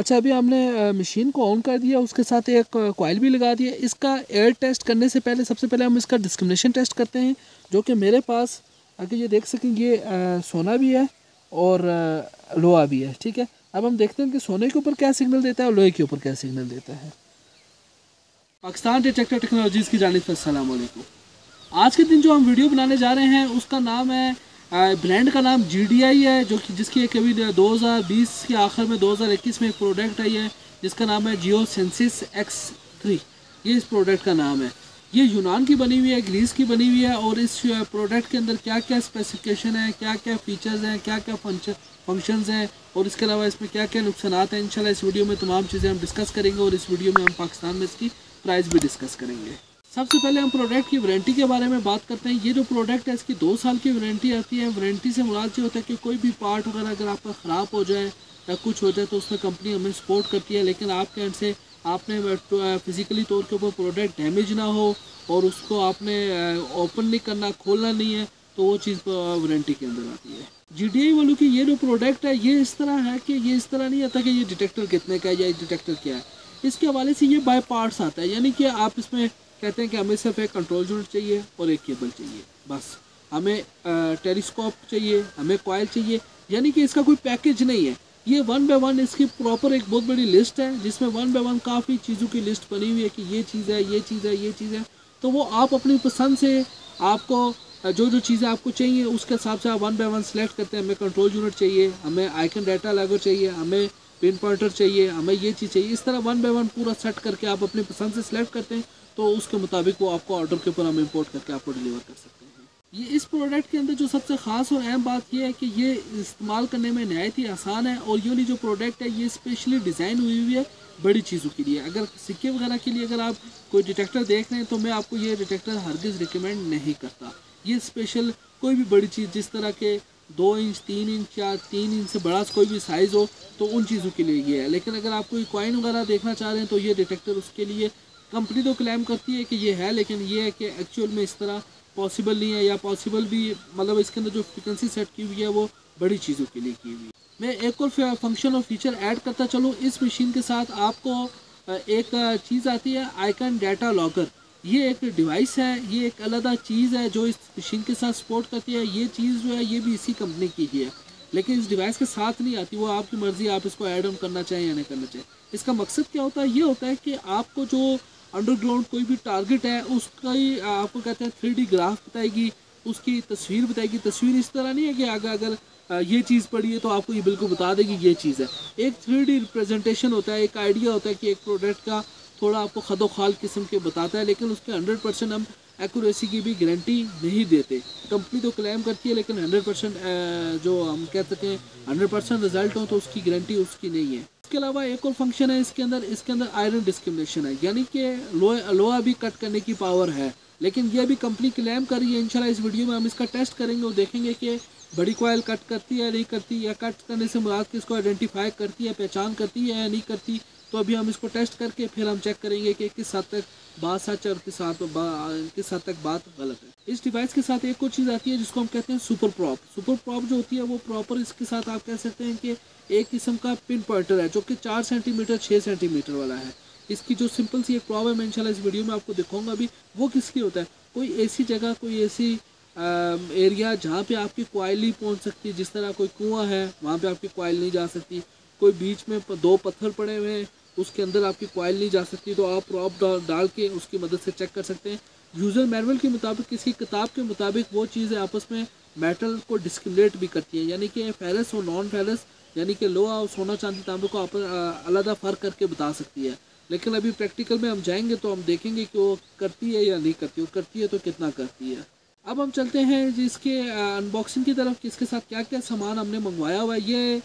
अच्छा, अभी हमने मशीन को ऑन कर दिया, उसके साथ एक कॉइल भी लगा दिया। इसका एयर टेस्ट करने से पहले सबसे पहले हम इसका डिस्क्रिमिनेशन टेस्ट करते हैं, जो कि मेरे पास आगे ये देख सकें ये सोना भी है और लोहा भी है। ठीक है, अब हम देखते हैं कि सोने के ऊपर क्या सिग्नल देता है और लोहे के ऊपर क्या सिग्नल देता है। पाकिस्तान डिटेक्टर टेक्नोलॉजीज़ की जानिब से अस्सलाम वालेकुम। आज के दिन जो हम वीडियो बनाने जा रहे हैं उसका नाम है, ब्रांड का नाम GDI है, जो कि जिसकी एक अभी 2020 के आखिर में 2021 में एक प्रोडक्ट आई है जिसका नाम है जियोसेंसिस X3। ये इस प्रोडक्ट का नाम है। ये यूनान की बनी हुई है, ग्रीस की बनी हुई है। और इस प्रोडक्ट के अंदर क्या क्या स्पेसिफिकेशन है, क्या क्या फ़ीचर्स हैं, क्या क्या फंक्शंस हैं और इसके अलावा इसमें क्या क्या नुकसान हैं, इंशाल्लाह इस वीडियो में तमाम चीज़ें हम डिस्कस करेंगे। और इस वीडियो में हम पाकिस्तान में इसकी प्राइस भी डिस्कस करेंगे। सबसे पहले हम प्रोडक्ट की वारंटी के बारे में बात करते हैं। ये जो प्रोडक्ट है इसकी 2 साल की वारंटी आती है। वारंटी से मुराद ये होता है कि कोई भी पार्ट वगैरह अगर आपका ख़राब हो जाए या कुछ हो जाए तो उसमें कंपनी हमें सपोर्ट करती है, लेकिन आपके एंड से आपने फिज़िकली तौर के ऊपर प्रोडक्ट डैमेज ना हो और उसको आपने ओपन नहीं करना, खोलना नहीं है, तो वो चीज़ वारंटी के अंदर आती है। GDI वालों की ये जो प्रोडक्ट है ये इस तरह है कि ये इस तरह नहीं आता कि ये डिटेक्टर कितने का है या डिटेक्टर क्या है। इसके हवाले से ये बाय पार्ट्स आता है, यानी कि आप इसमें कहते हैं कि हमें सिर्फ एक कंट्रोल यूनिट चाहिए और एक केबल चाहिए, बस हमें टेलीस्कोप चाहिए, हमें कॉयल चाहिए, यानी कि इसका कोई पैकेज नहीं है। ये 1 बाय 1 इसकी प्रॉपर एक बहुत बड़ी लिस्ट है जिसमें 1 बाय 1 काफ़ी चीज़ों की लिस्ट बनी हुई है कि ये चीज़ है, ये चीज़ है, ये चीज़ है। तो वो आप अपनी पसंद से आपको जो जो चीज़ें आपको चाहिए उसके हिसाब से आप 1 बाय 1 सेलेक्ट करते हैं। हमें कंट्रोल यूनिट चाहिए, हमें आइकन डाटा लॉगर चाहिए, हमें पिनपॉइंटर चाहिए, हमें ये चीज़ चाहिए। इस तरह 1 बाय 1 पूरा सेट करके आप अपनी पसंद से सिलेक्ट करते हैं, तो उसके मुताबिक वो आपको ऑर्डर के ऊपर हम इंपोर्ट करके आपको डिलीवर कर सकते हैं। ये इस प्रोडक्ट के अंदर जो सबसे ख़ास और अहम बात यह है कि ये इस्तेमाल करने में नहायत ही आसान है। और ये जो प्रोडक्ट है ये स्पेशली डिज़ाइन हुई हुई है बड़ी चीज़ों के लिए। अगर सिक्के वगैरह के लिए अगर आप कोई डिटेक्टर देख रहे हैं तो मैं आपको ये डिटेक्टर हरगिज़ रिकमेंड नहीं करता। ये स्पेशल कोई भी बड़ी चीज़ जिस तरह के 2 इंच, 3 इंच या 3 इंच से बड़ा कोई भी साइज़ हो तो उन चीज़ों के लिए ये है। लेकिन अगर आप कोई कॉइन वगैरह देखना चाह रहे हैं तो ये डिटेक्टर उसके लिए कंपनी तो क्लेम करती है कि ये है, लेकिन ये है कि एक्चुअल में इस तरह पॉसिबल नहीं है, या पॉसिबल भी मतलब इसके अंदर जो फ्रिक्वेंसी सेट की हुई है वो बड़ी चीज़ों के लिए की हुई है। मैं एक और फंक्शन और फीचर ऐड करता चलूँ, इस मशीन के साथ आपको एक चीज़ आती है आइकन डाटा लॉगर। ये एक डिवाइस है, ये एक अलग चीज़ है जो इस मशीन के साथ सपोर्ट करती है। ये चीज़ जो है ये भी इसी कंपनी की ही है, लेकिन इस डिवाइस के साथ नहीं आती। वो आपकी मर्ज़ी आप इसको ऐड ऑन करना चाहें या नहीं करना चाहें। इसका मकसद क्या होता है, ये होता है कि आपको जो अंडरग्राउंड कोई भी टारगेट है उसका ही आपको कहते हैं 3D ग्राफ बताएगी, उसकी तस्वीर बताएगी। तस्वीर इस तरह नहीं है कि अगर ये चीज़ पड़ी है तो आपको ये बिल्कुल बता देगी ये चीज़ है। एक 3D रिप्रेजेंटेशन होता है, एक आइडिया होता है कि एक प्रोडक्ट का थोड़ा आपको खदोखाल किस्म के बताता है, लेकिन उसके 100% हम एक्यूरेसी की भी गारंटी नहीं देते। कंपनी तो क्लेम करती है, लेकिन 100% जो हम कह सकते हैं 100% रिजल्ट हो तो उसकी गारंटी उसकी नहीं है। इसके अलावा एक और फंक्शन है इसके अंदर आयरन डिस्क्रिमिनेशन है, यानी कि लोहा भी कट करने की पावर है, लेकिन यह भी कंपनी क्लेम कर रही है। इंशाल्लाह इस वीडियो में हम इसका टेस्ट करेंगे और देखेंगे कि बड़ी कॉयल कट करती है नहीं करती, या कट करने से मुराद कि इसको आइडेंटिफाई करती है, पहचान करती है या नहीं करती। तो अभी हम इसको टेस्ट करके फिर हम चेक करेंगे कि किस हद तक बात सच और किस हद तक बात गलत है। इस डिवाइस के साथ एक और चीज़ आती है जिसको हम कहते हैं सुपर प्रॉब। सुपर प्रॉब जो होती है वो प्रॉपर इसके साथ आप कह सकते हैं कि एक किस्म का पिन पॉइंटर है, जो कि 4 सेंटीमीटर 6 सेंटीमीटर वाला है। इसकी जो सिंपल सी एक प्रॉब है, मैं इंशाल्लाह इस वीडियो में आपको दिखाऊंगा अभी, वो किसकी होता है कोई ऐसी जगह, कोई ऐसी एरिया जहाँ पर आपकी कॉयल नहीं पहुँच सकती। जिस तरह कोई कुआँ है वहाँ पर आपकी कॉयल नहीं जा सकती, कोई बीच में 2 पत्थर पड़े हुए हैं उसके अंदर आपकी कॉयल नहीं जा सकती, तो आप प्रॉब डाल के उसकी मदद से चेक कर सकते हैं। यूज़र मैनुअल के मुताबिक, किसी किताब के मुताबिक वो चीज़ें आपस में मेटल को डिस्क्रिमिनेट भी करती हैं, यानी कि फेरस और नॉन फेरस, यानी कि लोहा और सोना चांदी तांबे को आप अलग फ़र्क करके बता सकती है। लेकिन अभी प्रैक्टिकल में हम जाएंगे तो हम देखेंगे कि वो करती है या नहीं करती, और करती है तो कितना करती है। अब हम चलते हैं इसके अनबॉक्सिंग की तरफ, इसके साथ क्या क्या सामान हमने मंगवाया हुआ है। ये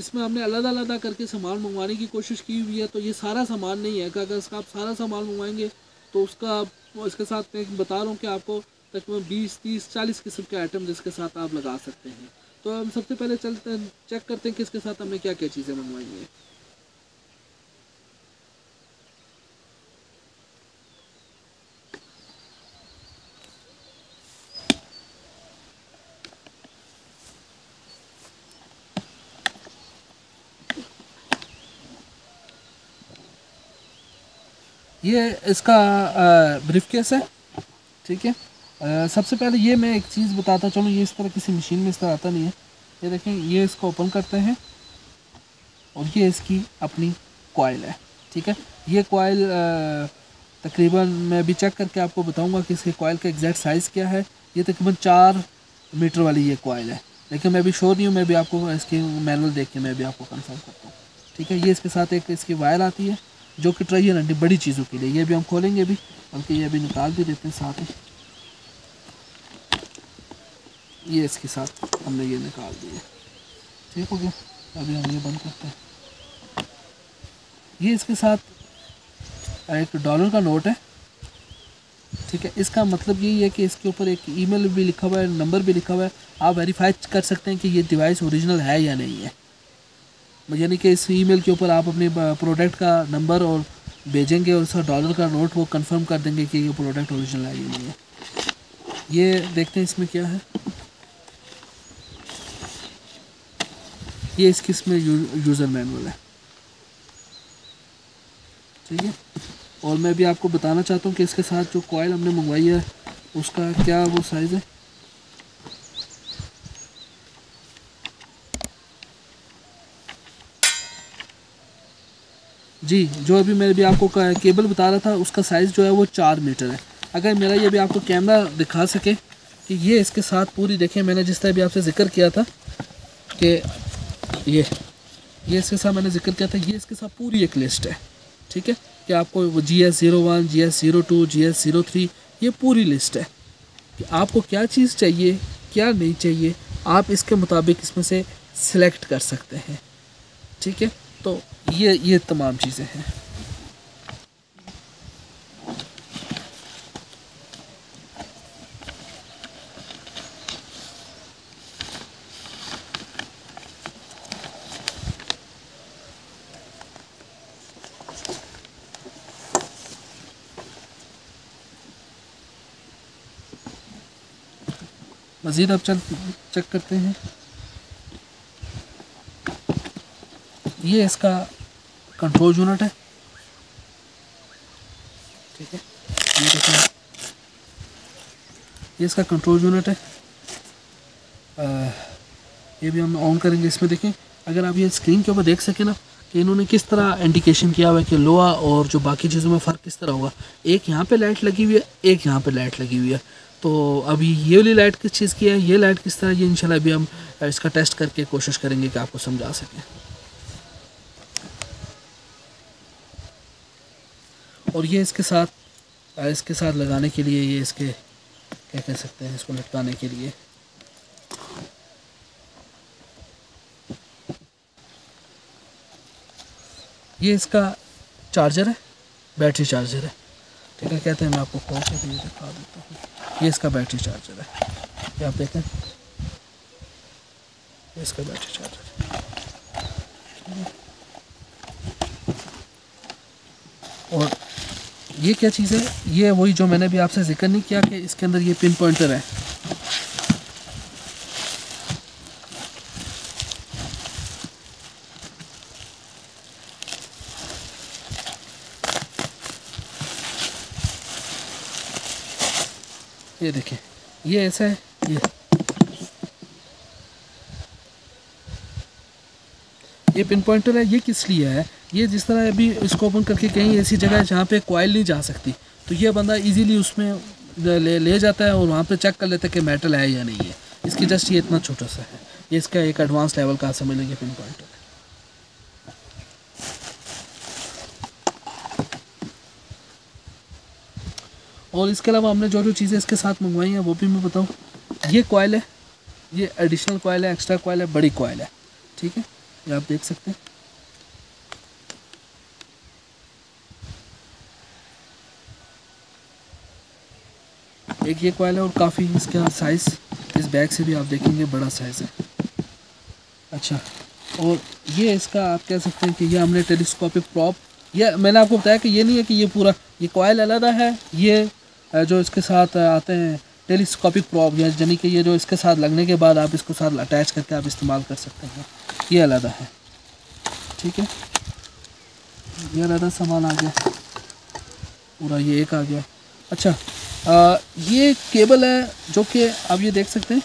इसमें हमने अलग-अलग करके सामान मंगवाने की कोशिश की हुई है, तो ये सारा सामान नहीं है। अगर इसका आप सारा सामान मंगवाएंगे तो उसका इसके साथ मैं बता रहा हूँ कि आपको तकरीबन 20, 30, 40 किस्म के आइटम इसके साथ आप लगा सकते हैं। तो हम सबसे पहले चलते हैं, चेक करते हैं कि इसके साथ हमने क्या क्या चीज़ें मंगवाई हैं। ये इसका ब्रीफ केस है, ठीक है। सबसे पहले ये मैं एक चीज़ बताता चलूँ, ये इस तरह किसी मशीन में इस तरह आता नहीं है। ये देखें, ये इसको ओपन करते हैं और ये इसकी अपनी कॉइल है, ठीक है। ये कॉइल तकरीबन मैं भी चेक करके आपको बताऊंगा कि इसके कॉइल का एग्जैक्ट साइज़ क्या है। ये तकरीबन 4 मीटर वाली ये कॉइल है, लेकिन मैं भी श्योर नहीं हूँ, मैं भी आपको इसके मैनुअल देख के मैं भी आपको कंफर्म करता हूँ, ठीक है। ये इसके साथ एक इसकी वायर आती है जो कि ट्राई है बड़ी चीज़ों के लिए। ये भी हम खोलेंगे भी, बल्कि ये भी निकाल भी देते हैं साथ ही। ये इसके साथ हमने ये निकाल दिया, ठीक हो गया। अभी हम ये बंद करते हैं। ये इसके साथ एक डॉलर का नोट है, ठीक है। इसका मतलब यही है कि इसके ऊपर एक ईमेल भी लिखा हुआ है, नंबर भी लिखा हुआ है। आप वेरीफाई कर सकते हैं कि ये डिवाइस ओरिजिनल है या नहीं है। यानी कि इस ईमेल के ऊपर आप अपने प्रोडक्ट का नंबर और भेजेंगे और उसका डॉलर का नोट वो कंफर्म कर देंगे कि ये प्रोडक्ट ओरिजिनल है या नहीं है। ये देखते हैं इसमें क्या है। ये इसकी इसमें यूज़र मैनुअल है, ठीक है। और मैं भी आपको बताना चाहता हूँ कि इसके साथ जो कॉइल हमने मंगवाई है उसका क्या वो साइज़ है। जी, जो अभी मैं भी आपको केबल बता रहा था उसका साइज़ जो है वो 4 मीटर है। अगर मेरा ये भी आपको कैमरा दिखा सके कि ये इसके साथ पूरी, देखें मैंने जिस तरह भी आपसे ज़िक्र किया था कि ये इसके साथ मैंने ज़िक्र किया था, ये इसके साथ पूरी एक लिस्ट है, ठीक है। कि आपको वो GS01, GS02, GS03, ये पूरी लिस्ट है कि आपको क्या चीज़ चाहिए क्या नहीं चाहिए, आप इसके मुताबिक इसमें से सिलेक्ट कर सकते हैं, ठीक है। तो ये तमाम चीज़ें हैं। मज़ीद आप चेक करते हैं। ये इसका कंट्रोल यूनिट है, ठीक है। ये इसका कंट्रोल यूनिट है। ये भी हम ऑन करेंगे। इसमें देखें, अगर आप ये स्क्रीन के ऊपर देख सकें ना कि इन्होंने किस तरह इंडिकेशन किया हुआ है कि लोहा और जो बाकी चीज़ों में फ़र्क किस तरह होगा। एक यहाँ पे लाइट लगी हुई है, एक यहाँ पे लाइट लगी हुई है। तो अभी ये वाली लाइट किस चीज़ की है, ये लाइट किस तरह, ये इंशाल्लाह अभी हम इसका टेस्ट करके कोशिश करेंगे कि आपको समझा सकें। और ये इसके साथ लगाने के लिए, ये इसके क्या कह सकते हैं, इसको लटकाने के लिए। ये इसका चार्जर है, बैटरी चार्जर है, ठीक है। कहते हैं मैं आपको खोल के भी दिखा देता हूँ। ये इसका बैटरी चार्जर है, ये आप देखें, ये इसका बैटरी चार्जर है। और ये क्या चीज़ है, ये वही जो मैंने भी आपसे जिक्र नहीं किया कि इसके अंदर ये पिन पॉइंटर है। ये देखें, ये ऐसा है, ये पिन पॉइंटर है। ये किस लिए है, ये जिस तरह अभी इसको ओपन करके कहीं ऐसी जगह है जहाँ पे कॉइल नहीं जा सकती, तो ये बंदा इजीली उसमें ले जाता है और वहाँ पे चेक कर लेता है कि मेटल है या नहीं है। इसकी जस्ट ये इतना छोटा सा है, ये इसका एक एडवांस लेवल का समझ लेंगे पिन पॉइंट। और इसके अलावा हमने जो जो चीज़ें इसके साथ मंगवाई हैं वो भी मैं बताऊँ। ये कॉइल है, ये एडिशनल कॉइल है, एक्स्ट्रा कॉइल है, बड़ी कॉइल है, ठीक है। ये आप देख सकते हैं। एक ये कॉइल है और काफ़ी इसका साइज़ इस बैग से भी आप देखेंगे बड़ा साइज़ है, अच्छा। और ये इसका आप कह सकते हैं कि ये हमने टेलीस्कोपिक प्रॉप, ये मैंने आपको बताया कि ये नहीं है कि ये पूरा ये कॉइल अलहदा है, ये जो इसके साथ आते हैं टेलीस्कोपिक प्रॉप, यानी कि ये जो इसके साथ लगने के बाद आप इसको साथ अटैच करके आप इस्तेमाल कर सकते हैं, ये अलहदा है, ठीक है। ये अलहदा सामान आ गया। पूरा ये एक आ गया। अच्छा ये केबल है जो कि आप ये देख सकते हैं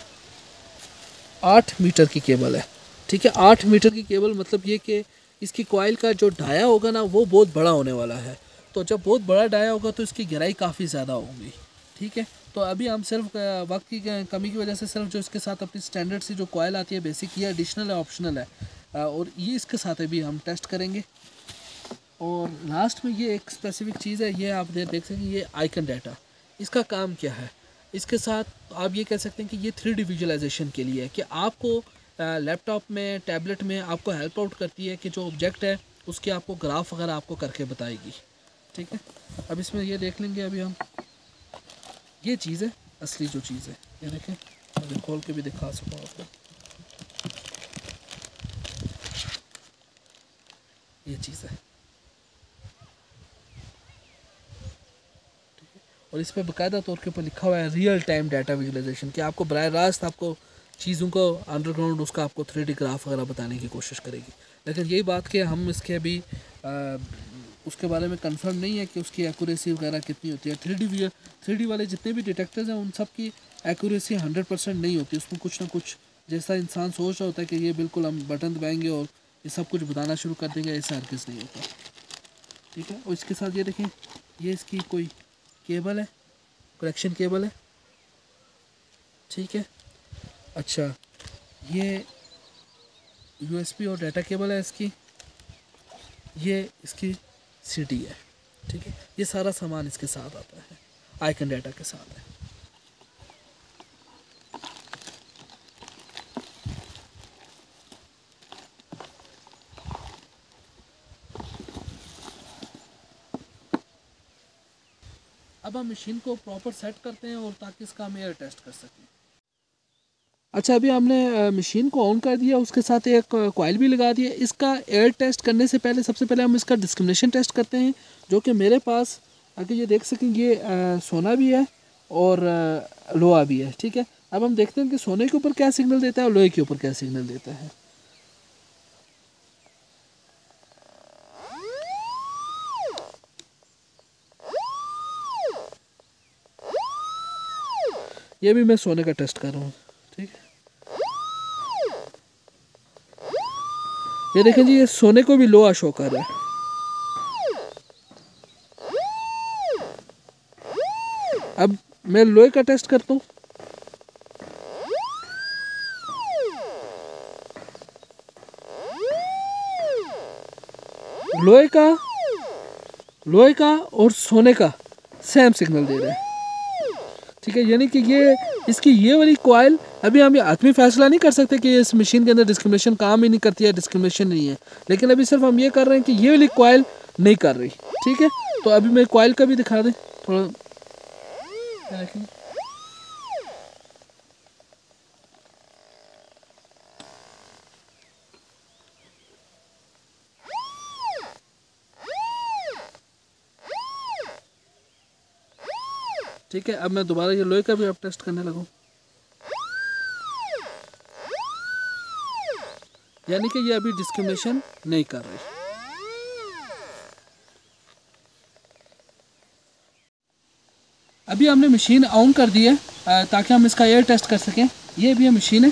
8 मीटर की केबल है, ठीक है। 8 मीटर की केबल मतलब ये कि इसकी कॉइल का जो डाया होगा ना वो बहुत बड़ा होने वाला है। तो जब बहुत बड़ा डाया होगा तो इसकी गहराई काफ़ी ज़्यादा होगी, ठीक है। तो अभी हम सिर्फ वक्त की कमी की वजह से सिर्फ जो इसके साथ अपनी स्टैंडर्ड से जो कॉइल आती है बेसिक, ये एडिशनल है, ऑप्शनल है, और ये इसके साथ अभी हम टेस्ट करेंगे। और लास्ट में ये एक स्पेसिफिक चीज़ है, ये आप देख सकते हैं ये आइकन डाटा, इसका काम क्या है। इसके साथ आप ये कह सकते हैं कि ये 3D विजुअलाइजेशन के लिए है कि आपको लैपटॉप में टैबलेट में आपको हेल्प आउट करती है कि जो ऑब्जेक्ट है उसके आपको ग्राफ वगैरह आपको करके बताएगी, ठीक है। अब इसमें ये देख लेंगे अभी हम, ये चीज़ है असली जो चीज़ है, ये देखें, मैं खोल के भी दिखा सकूँ आपको। ये चीज़ है और इस पर बाकायदा तौर के ऊपर लिखा हुआ है रियल टाइम डाटा विजुलाइजेशन कि आपको बराह रास्त आपको चीज़ों को अंडरग्राउंड उसका आपको 3D ग्राफ वगैरह बताने की कोशिश करेगी। लेकिन यही बात कि हम इसके अभी उसके बारे में कंफर्म नहीं है कि उसकी एक्यूरेसी वगैरह कितनी होती है। 3D वाले जितने भी डिटेक्टर्स हैं उन सब की एक्यूरेसी 100% नहीं होती, उसमें कुछ ना कुछ जैसा इंसान सोच रहा होता है कि ये बिल्कुल हम बटन दबाएंगे और ये सब कुछ बताना शुरू कर देंगे, ऐसा हरगिज़ नहीं होता, ठीक है। और इसके साथ ये देखें ये इसकी कोई केबल है, कनेक्शन केबल है, ठीक है। अच्छा ये USB और डाटा केबल है इसकी, ये इसकी CD है, ठीक है। ये सारा सामान इसके साथ आता है, आइकन डाटा के साथ है। अब हम मशीन को प्रॉपर सेट करते हैं और ताकि इसका हम एयर टेस्ट कर सकें। अच्छा अभी हमने मशीन को ऑन कर दिया, उसके साथ एक कॉइल भी लगा दिया। इसका एयर टेस्ट करने से पहले सबसे पहले हम इसका डिस्क्रिमिनेशन टेस्ट करते हैं, जो कि मेरे पास अगर ये देख सकें ये सोना भी है और लोहा भी है, ठीक है। अब हम देखते हैं कि सोने के ऊपर क्या सिग्नल देता है और लोहे के ऊपर क्या सिग्नल देता है। ये भी मैं सोने का टेस्ट कर रहा हूँ, ठीक है। ये देखें जी, ये सोने को भी लोहा शो कर रहा है। अब मैं लोहे का टेस्ट करता हूँ। लोहे का और सोने का सेम सिग्नल दे रहा है, ठीक है। यानी कि ये इसकी ये वाली कॉइल, अभी हम ये आत्मी फैसला नहीं कर सकते कि इस मशीन के अंदर डिस्क्रिमिनेशन काम ही नहीं करती है, डिस्क्रिमिनेशन नहीं है, लेकिन अभी सिर्फ हम ये कर रहे हैं कि ये वाली कॉइल नहीं कर रही, ठीक है। तो अभी मैं कॉइल का भी दिखा दें थोड़ा, ठीक है। अब मैं दोबारा ये लोहे का भी अब टेस्ट करने लगूँ। यानी कि ये अभी डिस्क्रिमिनेशन नहीं कर रही। अभी हमने मशीन ऑन कर दी है ताकि हम इसका एयर टेस्ट कर सकें। ये भी मशीन है,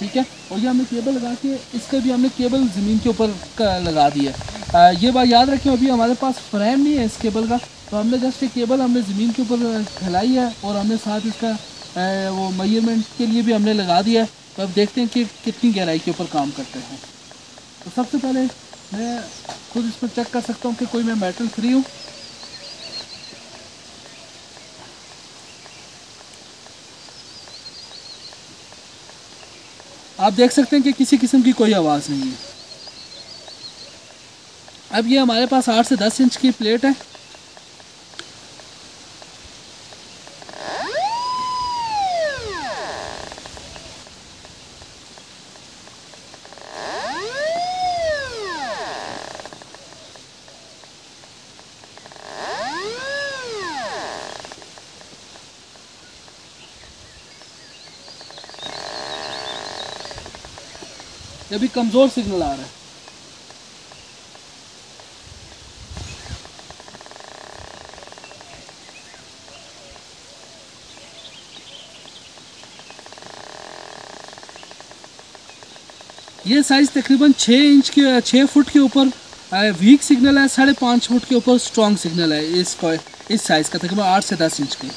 ठीक है। और ये हमने केबल लगा के इसके भी हमने केबल ज़मीन के ऊपर लगा दी है। ये बात याद रखें अभी हमारे पास फ्रेम नहीं है इस केबल का, तो हमने जस्ट ये केबल हमने ज़मीन के ऊपर फैलाई है और हमने साथ इसका वो मेजरमेंट के लिए भी हमने लगा दिया है। तो अब देखते हैं कि कितनी गहराई के ऊपर काम करते हैं। तो सबसे पहले मैं खुद इसमें चेक कर सकता हूँ कि कोई मैं मेटल फ्री हूँ। आप देख सकते हैं कि किसी किस्म की कोई आवाज़ नहीं है। अब ये हमारे पास 8 से 10 इंच की प्लेट है। ये भी कमज़ोर सिग्नल आ रहा है। ये साइज़ तकरीबन 6 फुट के ऊपर वीक सिग्नल है, 5.5 फुट के ऊपर स्ट्रॉन्ग सिग्नल है। इस साइज़ का तकरीबन 8 से 10 इंच की।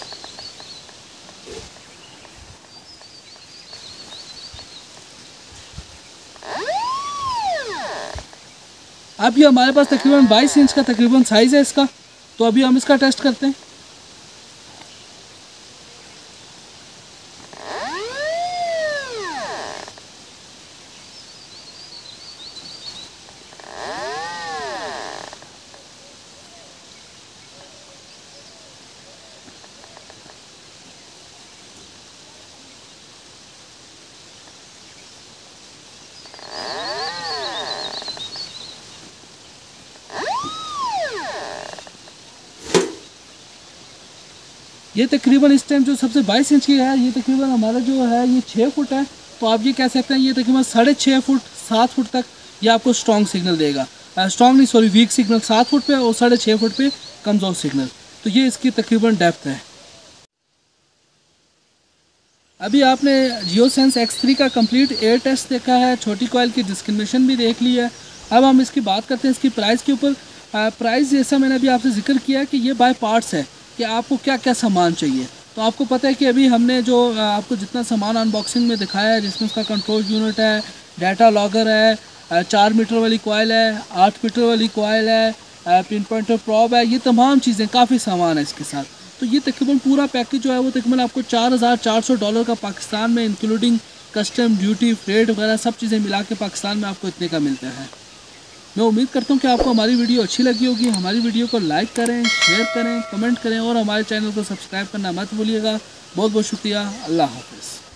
अभी हमारे पास तकरीबन 22 इंच का तकरीबन साइज़ है इसका, तो अभी हम इसका टेस्ट करते हैं। ये तकरीबन इस टाइम जो सबसे 22 इंच की है, ये तकरीबन हमारा जो है ये 6 फुट है, तो आप ये कह सकते हैं ये तकरीबन 6.5 फुट 7 फुट तक ये आपको स्ट्रॉन्ग सिग्नल देगा। स्ट्रॉन्ग नहीं, सॉरी, वीक सिग्नल 7 फुट पे और 6.5 फुट पे कमज़ोर सिग्नल। तो ये इसकी तकरीबन डेप्थ है। अभी आपने जियोसेंस X3 का कंप्लीट एयर टेस्ट देखा है, छोटी कॉयल की डिस्क्रिमिनेशन भी देख ली है। अब हम इसकी बात करते हैं इसकी प्राइस के ऊपर। प्राइस जैसा मैंने अभी आपसे जिक्र किया कि ये बाय पार्ट्स है कि आपको क्या क्या सामान चाहिए। तो आपको पता है कि अभी हमने जो आपको जितना सामान अनबॉक्सिंग में दिखाया है, जिसमें उसका कंट्रोल यूनिट है, डाटा लॉगर है, 4 मीटर वाली कॉयल है, 8 मीटर वाली कॉयल है, पिनपॉइंटर प्रॉब है, ये तमाम चीज़ें, काफ़ी सामान है इसके साथ। तो ये तकरीबन पूरा पैकेज जो है वो तकरीबन आपको $4,400 का पाकिस्तान में इंक्लूडिंग कस्टम ड्यूटी फ्रेट वगैरह सब चीज़ें मिला के पाकिस्तान में आपको इतने का मिलता है। मैं उम्मीद करता हूँ कि आपको हमारी वीडियो अच्छी लगी होगी। हमारी वीडियो को लाइक करें, शेयर करें, कमेंट करें और हमारे चैनल को सब्सक्राइब करना मत भूलिएगा। बहुत बहुत शुक्रिया। अल्लाह हाफिज़।